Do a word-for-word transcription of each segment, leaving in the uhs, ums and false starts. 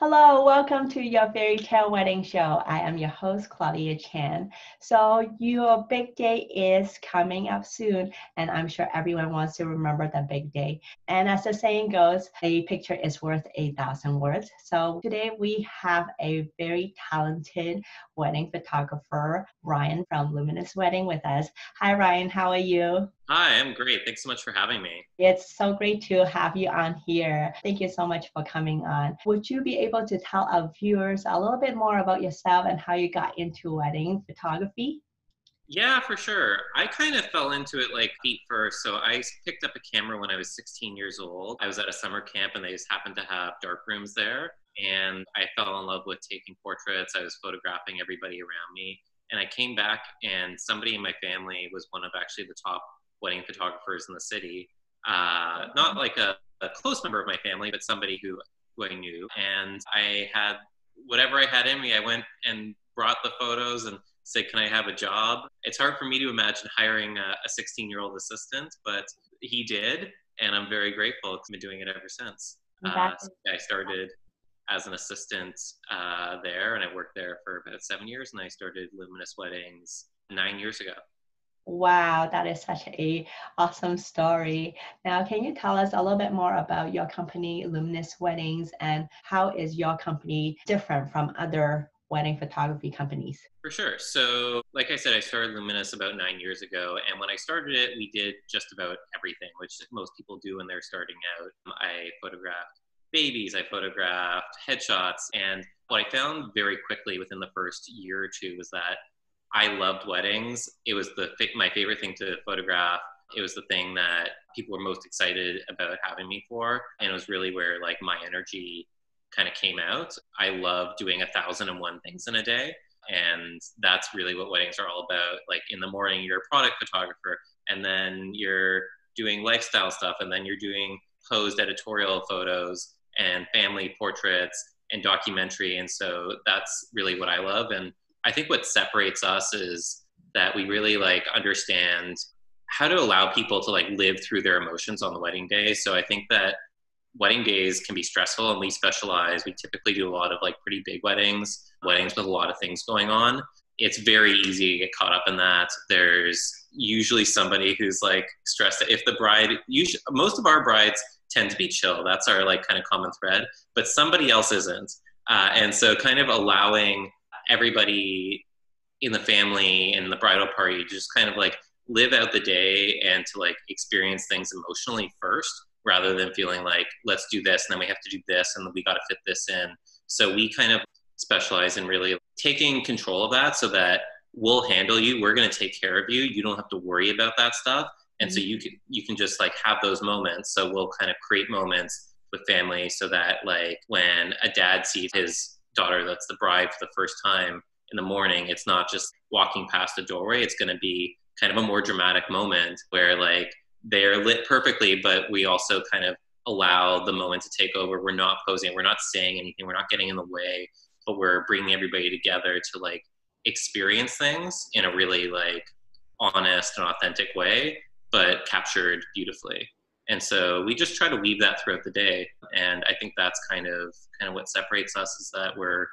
Hello, welcome to your Fairy Tale Wedding Show. I am your host, Claudia Chan. So your big day is coming up soon, and I'm sure everyone wants to remember that big day. And as the saying goes, a picture is worth a thousand words. So today we have a very talented wedding photographer, Ryan from Luminous Wedding with us. Hi, Ryan, how are you? Hi, I'm great. Thanks so much for having me. It's so great to have you on here. Thank you so much for coming on. Would you be able to tell our viewers a little bit more about yourself and how you got into wedding photography? Yeah, for sure. I kind of fell into it like feet first. So I picked up a camera when I was sixteen years old. I was at a summer camp and they just happened to have dark rooms there. And I fell in love with taking portraits. I was photographing everybody around me. And I came back and somebody in my family was one of actually the top wedding photographers in the city. Uh, not like a, a close member of my family, but somebody who, who I knew. And I had whatever I had in me, I went and brought the photos and said, can I have a job? It's hard for me to imagine hiring a sixteen-year-old assistant, but he did. And I'm very grateful because I've been doing it ever since. Uh, so I started as an assistant uh, there, and I worked there for about seven years. And I started Luminous Weddings nine years ago. Wow, that is such an awesome story. Now, can you tell us a little bit more about your company, Luminous Weddings, and how is your company different from other wedding photography companies? For sure. So, like I said, I started Luminous about nine years ago. And when I started it, we did just about everything, which most people do when they're starting out. I photographed babies, I photographed headshots. And what I found very quickly within the first year or two was that I loved weddings. It was the my favorite thing to photograph. It was the thing that people were most excited about having me for. And it was really where like my energy kind of came out. I love doing a thousand and one things in a day. And that's really what weddings are all about. Like in the morning, you're a product photographer, and then you're doing lifestyle stuff, and then you're doing posed editorial photos and family portraits and documentary. And so that's really what I love. And I think what separates us is that we really like understand how to allow people to like live through their emotions on the wedding day. So I think that wedding days can be stressful, and we specialize. We typically do a lot of like pretty big weddings, weddings with a lot of things going on. It's very easy to get caught up in that. There's usually somebody who's like stressed. If the bride, usually, most of our brides tend to be chill. That's our like kind of common thread, but somebody else isn't. Uh, and so kind of allowing everybody in the family and the bridal party just kind of like live out the day and to like experience things emotionally first, rather than feeling like, let's do this and then we have to do this and we got to fit this in. So we kind of specialize in really taking control of that so that we'll handle you. We're going to take care of you. You don't have to worry about that stuff. And mm-hmm. so you can, you can just like have those moments. So we'll kind of create moments with family so that like when a dad sees his daughter that's the bride for the first time in the morning, it's not just walking past the doorway. It's going to be kind of a more dramatic moment where like they're lit perfectly, but we also kind of allow the moment to take over. We're not posing, we're not saying anything, we're not getting in the way, but we're bringing everybody together to like experience things in a really like honest and authentic way, but captured beautifully. And so we just try to weave that throughout the day. And I think that's kind of kind of what separates us, is that we're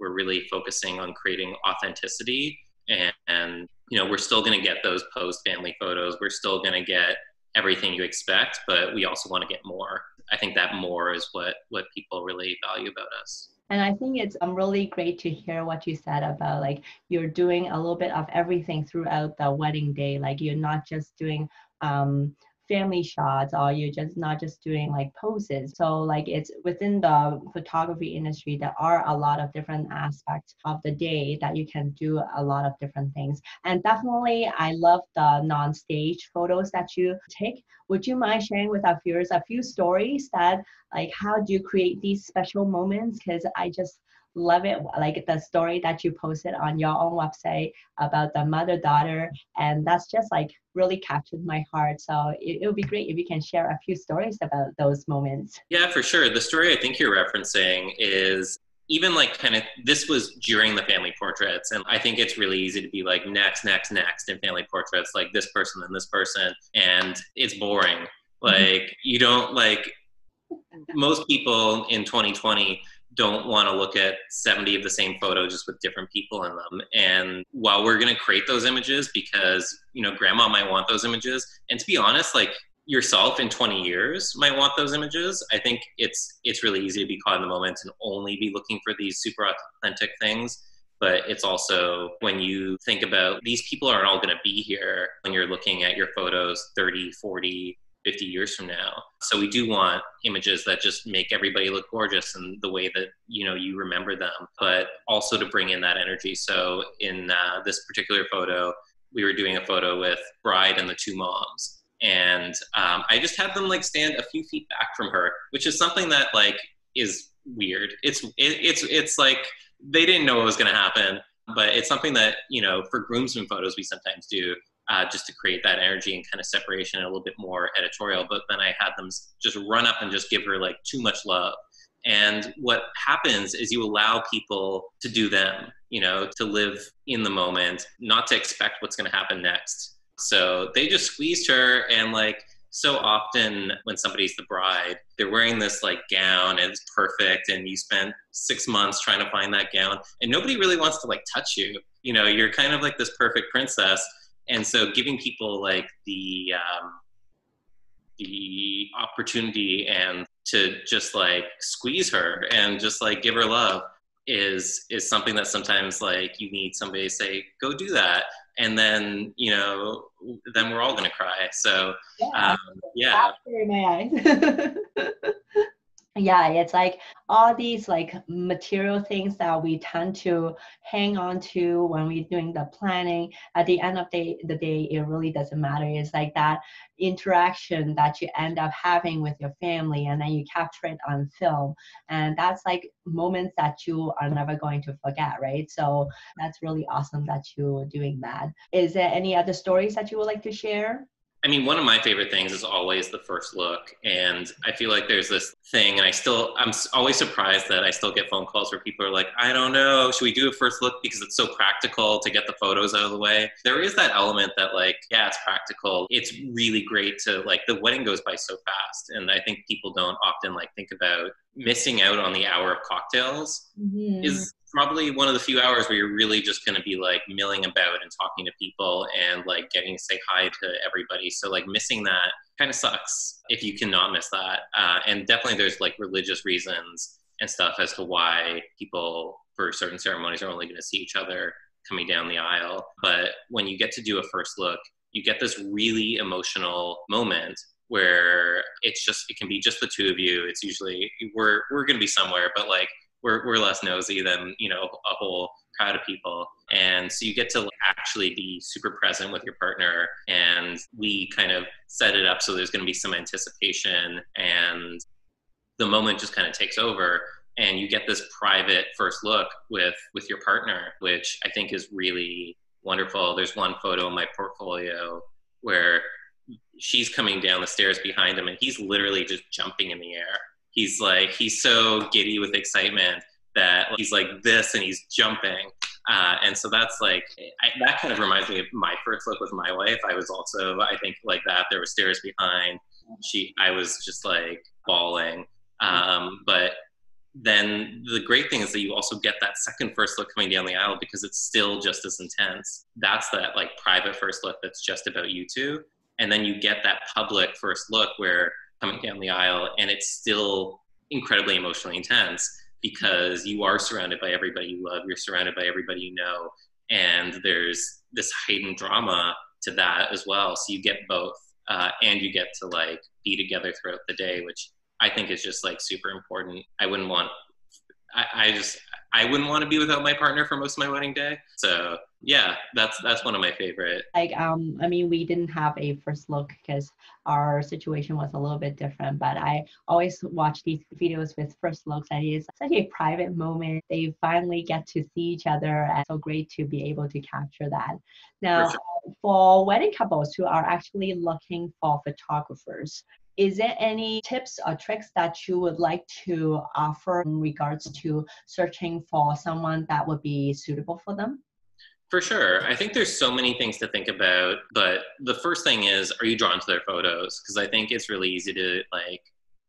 we're really focusing on creating authenticity. And, and you know, we're still going to get those post family photos. We're still going to get everything you expect, but we also want to get more. I think that more is what what people really value about us. And I think it's um, really great to hear what you said about like you're doing a little bit of everything throughout the wedding day. Like you're not just doing um, family shots, or you're just not just doing like poses. So like it's within the photography industry, there are a lot of different aspects of the day that you can do a lot of different things. And definitely I love the non-stage photos that you take. Would you mind sharing with our viewers a few stories that like how do you create these special moments? Because I just love it, like the story that you posted on your own website about the mother-daughter, and that's just like really captured my heart. So it, it would be great if you can share a few stories about those moments. Yeah, for sure. The story I think you're referencing is even like kind of, this was during the family portraits, and I think it's really easy to be like next, next, next in family portraits, like this person and this person, and it's boring. Like mm-hmm. you don't like, most people in twenty twenty don't want to look at seventy of the same photo just with different people in them. And while we're going to create those images because, you know, grandma might want those images, and to be honest, like yourself in twenty years might want those images, I think it's it's really easy to be caught in the moment and only be looking for these super authentic things. But it's also when you think about these people aren't all going to be here when you're looking at your photos thirty, forty, fifty years from now. So we do want images that just make everybody look gorgeous in the way that, you know, you remember them, but also to bring in that energy. So in uh, this particular photo, we were doing a photo with Bride and the two moms. And um, I just had them like stand a few feet back from her, which is something that like is weird. It's it, it's it's like they didn't know what was going to happen, but it's something that, you know, for groomsmen photos we sometimes do uh, just to create that energy and kind of separation and a little bit more editorial. But then I had them just run up and just give her like too much love. And what happens is you allow people to do them, you know, to live in the moment, not to expect what's going to happen next. So they just squeezed her, and like so often when somebody's the bride, they're wearing this like gown and it's perfect, and you spent six months trying to find that gown and nobody really wants to like touch you. You know, you're kind of like this perfect princess. And so giving people like the um, the opportunity and to just like squeeze her and just like give her love is is something that sometimes like you need somebody to say, go do that. And then, you know, then we're all going to cry. So, yeah. Um, yeah. After my eyes. Yeah, it's like all these like material things that we tend to hang on to when we're doing the planning. At the end of the, the day, it really doesn't matter. It's like that interaction that you end up having with your family, and then you capture it on film. And that's like moments that you are never going to forget, right? So that's really awesome that you're doing that. Is there any other stories that you would like to share? I mean, one of my favorite things is always the first look. And I feel like there's this thing, and I still, I'm always surprised that I still get phone calls where people are like, I don't know, should we do a first look because it's so practical to get the photos out of the way? There is that element that like, yeah, it's practical. It's really great to like, the wedding goes by so fast. And I think people don't often like think about missing out on the hour of cocktails. Mm-hmm. Is probably one of the few hours where you're really just going to be like milling about and talking to people and like getting to say hi to everybody. So like missing that kind of sucks if you cannot miss that. Uh, and definitely there's like religious reasons and stuff as to why people for certain ceremonies are only going to see each other coming down the aisle. But when you get to do a first look, you get this really emotional moment where it's just, it can be just the two of you. It's usually we're, we're going to be somewhere, but like, We're, we're less nosy than, you know, a whole crowd of people. And so you get to actually be super present with your partner. And we kind of set it up so there's going to be some anticipation, and the moment just kind of takes over. And you get this private first look with, with your partner, which I think is really wonderful. There's one photo in my portfolio where she's coming down the stairs behind him, and he's literally just jumping in the air. He's like, he's so giddy with excitement that he's like this and he's jumping. Uh, and so that's like, I, that kind of reminds me of my first look with my wife. I was also, I think like that, there were stairs behind. She, I was just like bawling. Um, but then the great thing is that you also get that second first look coming down the aisle because it's still just as intense. That's that like private first look that's just about you two. And then you get that public first look where coming down the aisle, and it's still incredibly emotionally intense because you are surrounded by everybody you love, you're surrounded by everybody you know, and there's this heightened drama to that as well. So you get both, uh, and you get to like be together throughout the day, which I think is just like super important. I wouldn't want, I, I just, I wouldn't want to be without my partner for most of my wedding day. So yeah, that's that's one of my favorite. Like, um, I mean, we didn't have a first look because our situation was a little bit different, but I always watch these videos with first looks, and it's such a private moment. They finally get to see each other, and it's so great to be able to capture that. Now, for, sure. for wedding couples who are actually looking for photographers, is there any tips or tricks that you would like to offer in regards to searching for someone that would be suitable for them? For sure. I think there's so many things to think about, but the first thing is, are you drawn to their photos? Because I think it's really easy to like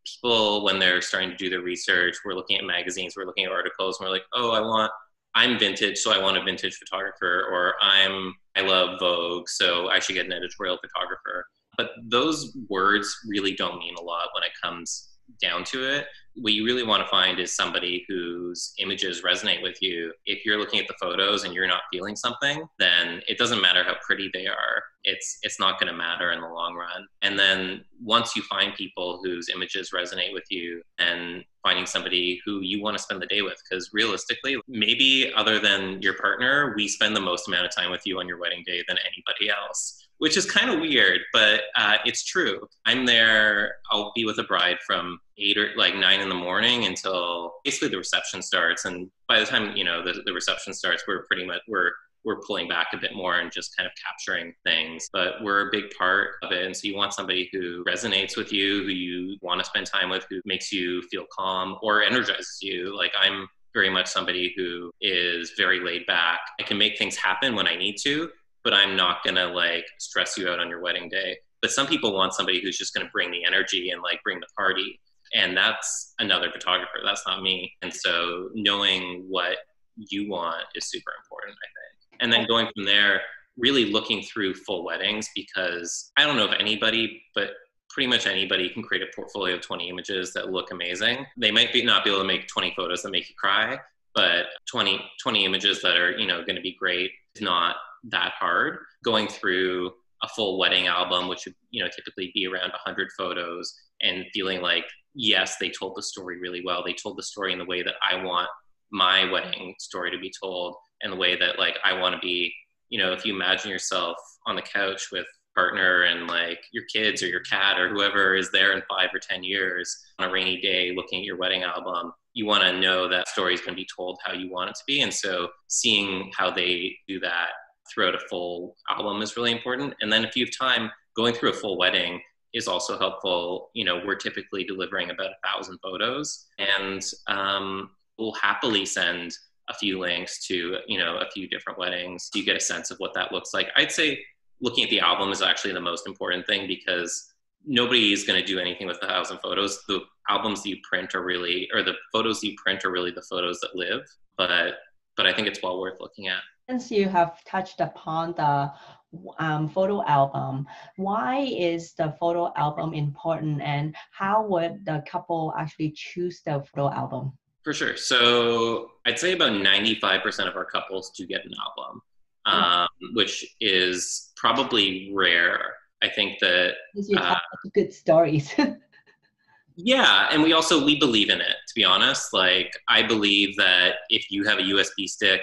people, when they're starting to do their research, we're looking at magazines, we're looking at articles, and we're like, oh, I want, I'm vintage, so I want a vintage photographer, or I'm, I love Vogue, so I should get an editorial photographer. But those words really don't mean a lot when it comes down to it. What you really want to find is somebody whose images resonate with you. If you're looking at the photos and you're not feeling something, then it doesn't matter how pretty they are. It's it's not going to matter in the long run. And then once you find people whose images resonate with you, and finding somebody who you want to spend the day with, because realistically, maybe other than your partner, we spend the most amount of time with you on your wedding day than anybody else, which is kind of weird, but uh, it's true. I'm there, I'll be with a bride from eight or like nine in the morning until basically the reception starts. And by the time, you know, the, the reception starts, we're pretty much, we're, we're pulling back a bit more and just kind of capturing things, but we're a big part of it. And so you want somebody who resonates with you, who you want to spend time with, who makes you feel calm or energizes you. Like I'm very much somebody who is very laid back. I can make things happen when I need to, but I'm not going to like stress you out on your wedding day. But some people want somebody who's just going to bring the energy and like bring the party. And that's another photographer. That's not me. And so knowing what you want is super important, I think. And then going from there, really looking through full weddings, because I don't know if anybody, but pretty much anybody can create a portfolio of twenty images that look amazing. They might be not be able to make twenty photos that make you cry, but twenty, twenty images that are, you know, going to be great is not that hard. Going through a full wedding album, which would, you know, typically be around one hundred photos, and feeling like, yes, they told the story really well. They told the story in the way that I want my wedding story to be told. And the way that, like, I want to be, you know, if you imagine yourself on the couch with partner and like your kids or your cat or whoever is there in five or ten years on a rainy day looking at your wedding album, you want to know that story is going to be told how you want it to be. And so seeing how they do that throughout a full album is really important. And then if you have time, going through a full wedding is also helpful. You know, we're typically delivering about a thousand photos, and um, we'll happily send a few links to, you know, a few different weddings. You get a sense of what that looks like. I'd say looking at the album is actually the most important thing, because nobody is going to do anything with a thousand photos. The albums that you print are really, or the photos that you print are really the photos that live. But, but I think it's well worth looking at. Since you have touched upon the um, photo album, why is the photo album important, and how would the couple actually choose the photo album? For sure. So I'd say about ninety-five percent of our couples do get an album, um, which is probably rare. I think that... Uh, good stories. Yeah. And we also, we believe in it, to be honest. Like, I believe that if you have a U S B stick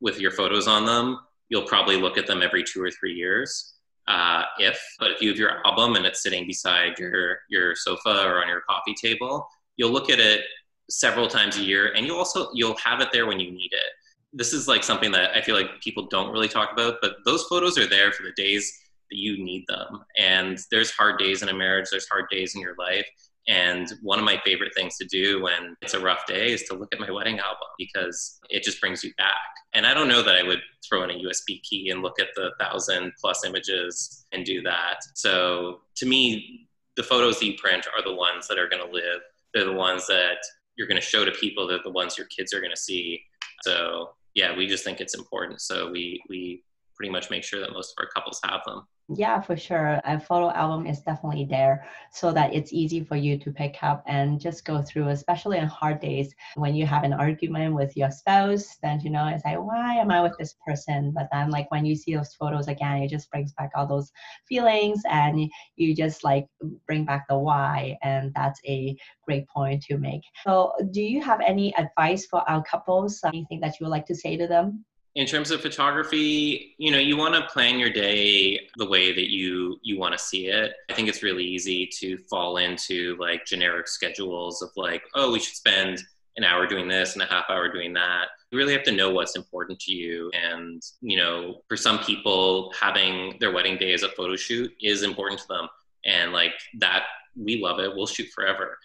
with your photos on them, you'll probably look at them every two or three years. Uh, if, but if you have your album and it's sitting beside your, your sofa or on your coffee table, you'll look at it several times a year, and you also, you'll have it there when you need it. This is like something that I feel like people don't really talk about, but those photos are there for the days that you need them. And there's hard days in a marriage, there's hard days in your life. And one of my favorite things to do when it's a rough day is to look at my wedding album, because it just brings you back. And I don't know that I would throw in a U S B key and look at the thousand plus images and do that. So to me, the photos that you print are the ones that are going to live. They're the ones that you're going to show to people, that the ones your kids are going to see. So yeah, we just think it's important. So we, we pretty much make sure that most of our couples have them. Yeah, for sure. A photo album is definitely there so that it's easy for you to pick up and just go through, especially on hard days when you have an argument with your spouse. Then, you know, it's like, why am I with this person? But then, like, when you see those photos again, it just brings back all those feelings, and you just like bring back the why. And that's a great point to make. So do you have any advice for our couples? Anything that you would like to say to them? In terms of photography, you know, you want to plan your day the way that you, you want to see it. I think it's really easy to fall into like generic schedules of like, oh, we should spend an hour doing this and a half hour doing that. You really have to know what's important to you. And, you know, for some people, having their wedding day as a photo shoot is important to them. And like that, we love it. We'll shoot forever.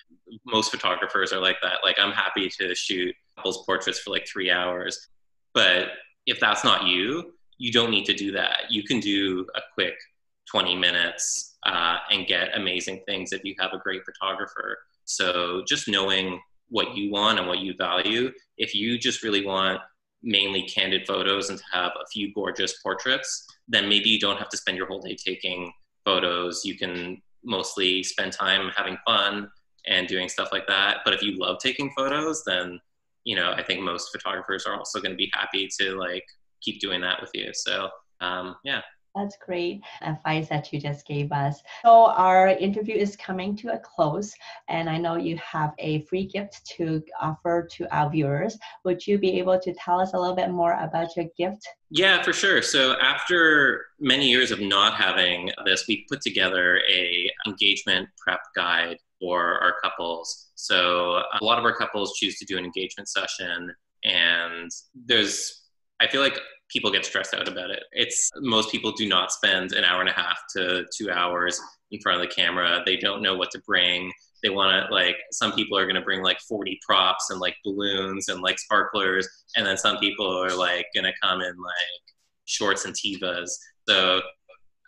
Most photographers are like that. Like, I'm happy to shoot couples' portraits for like three hours. But if that's not you, you don't need to do that. You can do a quick twenty minutes uh, and get amazing things if you have a great photographer. So just knowing what you want and what you value. If you just really want mainly candid photos and to have a few gorgeous portraits, then maybe you don't have to spend your whole day taking photos. You can mostly spend time having fun and doing stuff like that. But if you love taking photos, then, you know, I think most photographers are also going to be happy to like keep doing that with you. So um, yeah. That's great advice that you just gave us. So our interview is coming to a close, and I know you have a free gift to offer to our viewers. Would you be able to tell us a little bit more about your gift? Yeah, for sure. So after many years of not having this, we put together a engagement prep guide for our couples. So a lot of our couples choose to do an engagement session, and there's, I feel like people get stressed out about it. It's most people do not spend an hour and a half to two hours in front of the camera. They don't know what to bring. They want to, like, some people are going to bring like forty props and like balloons and like sparklers. And then some people are like going to come in like shorts and tivas. So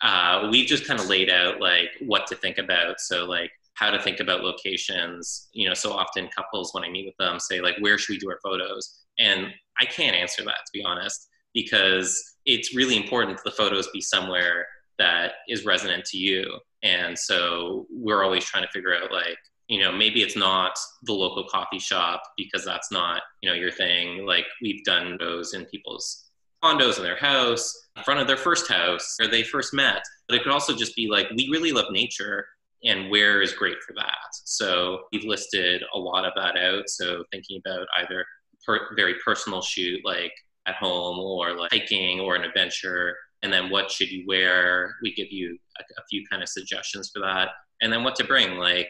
uh, we've just kind of laid out like what to think about. So like how to think about locations, you know, so often couples, when I meet with them, say like, where should we do our photos? And I can't answer that, to be honest, because it's really important that the photos be somewhere that is resonant to you. And so we're always trying to figure out, like, you know, maybe it's not the local coffee shop because that's not, you know, your thing. Like, we've done those in people's condos, in their house, in front of their first house, where they first met. But it could also just be like, we really love nature, and where is great for that. So we've listed a lot of that out. So thinking about either per- very personal shoot, like, at home, or like hiking or an adventure, and then what should you wear? We give you a, a few kind of suggestions for that, and then what to bring. Like,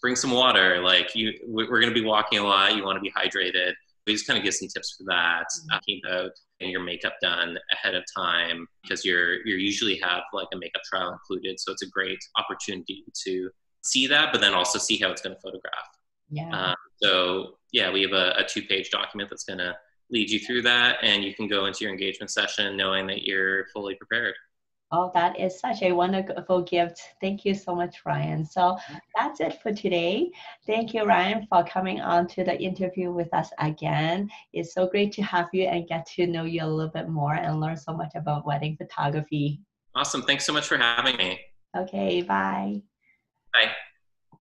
bring some water. Like, you, we're going to be walking a lot. You want to be hydrated. We just kind of give some tips for that. Talking about getting your makeup done ahead of time, because you're you usually have like a makeup trial included, so it's a great opportunity to see that, but then also see how it's going to photograph. Yeah. Um, so yeah, we have a, a two-page document that's going to lead you through that, and you can go into your engagement session knowing that you're fully prepared. Oh, that is such a wonderful gift. Thank you so much, Ryan. So that's it for today. Thank you, Ryan, for coming on to the interview with us again. It's so great to have you and get to know you a little bit more and learn so much about wedding photography. Awesome. Thanks so much for having me. Okay, bye. Bye.